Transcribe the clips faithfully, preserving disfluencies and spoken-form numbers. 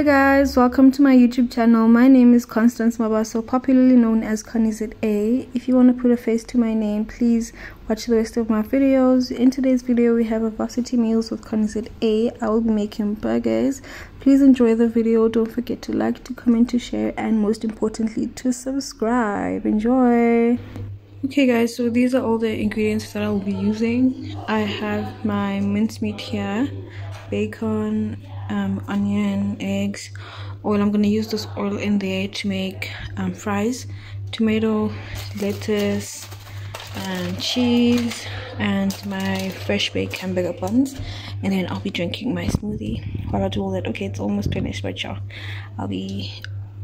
Hi guys, welcome to my YouTube channel. My name is Constance Mabaso, popularly known as ConnieZA. If you want to put a face to my name, please watch the rest of my videos. In today's video, we have a varsity meals with ConnieZA. I will be making burgers. Please enjoy the video. Don't forget to like, to comment, to share, and most importantly, to subscribe. Enjoy. Okay guys, so these are all the ingredients that I'll be using. I have my mincemeat here, bacon, Um, onion, eggs, oil. I'm going to use this oil in there to make um, fries, tomato, lettuce, and cheese, and my fresh baked hamburger buns. And then I'll be drinking my smoothie while I do all that. Okay, it's almost finished, but yeah, I'll be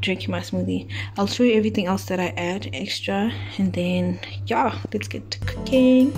drinking my smoothie. I'll show you everything else that I add extra, and then yeah, let's get to cooking.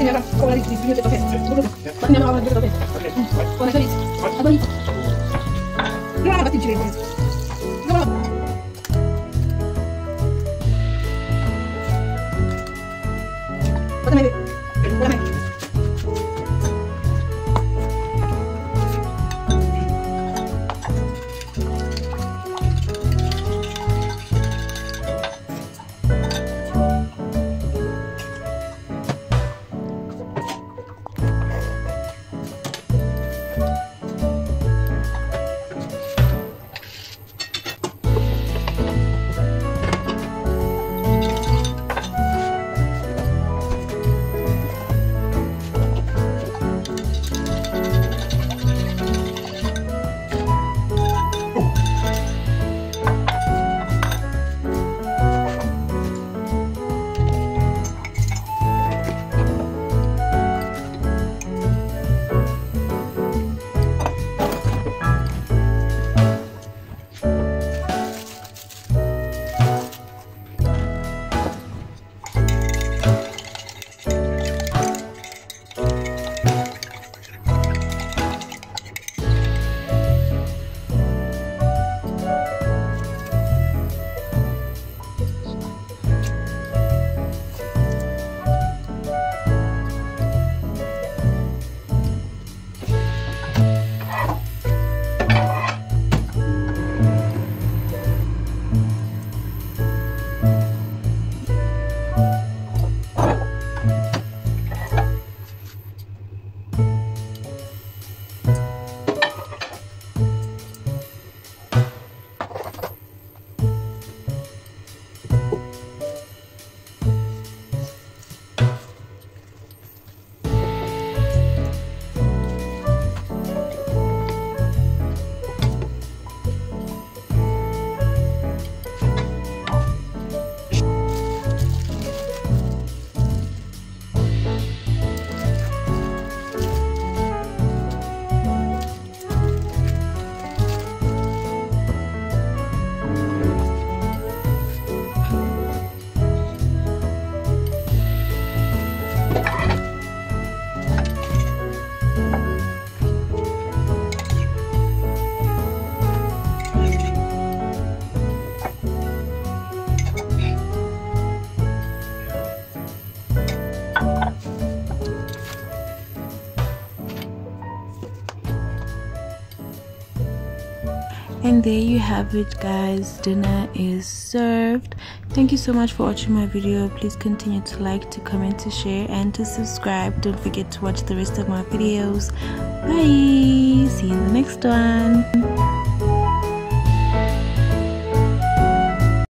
Gracias. And there you have it, guys. Dinner is served. Thank you so much for watching my video. Please continue to like, to comment, to share, and to subscribe. Don't forget to watch the rest of my videos. Bye. See you in the next one.